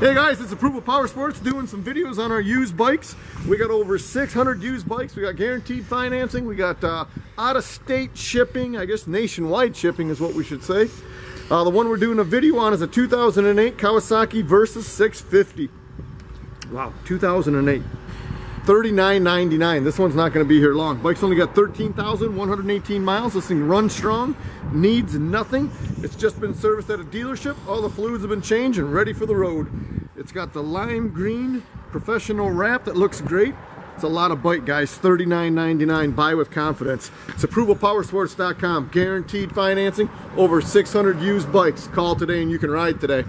Hey guys, it's Approval Powersports doing some videos on our used bikes. We got over 600 used bikes. We got guaranteed financing. We got out-of-state shipping. I guess nationwide shipping is what we should say. The one we're doing a video on is a 2008 Kawasaki Versys 650. Wow, 2008. $39.99. This one's not going to be here long. Bike's only got 13,118 miles. This thing runs strong, needs nothing. It's just been serviced at a dealership. All the fluids have been changed and ready for the road. It's got the lime green professional wrap that looks great. It's a lot of bike, guys. $39.99. Buy with confidence. It's ApprovalPowersports.com. Guaranteed financing. Over 600 used bikes. Call today and you can ride today.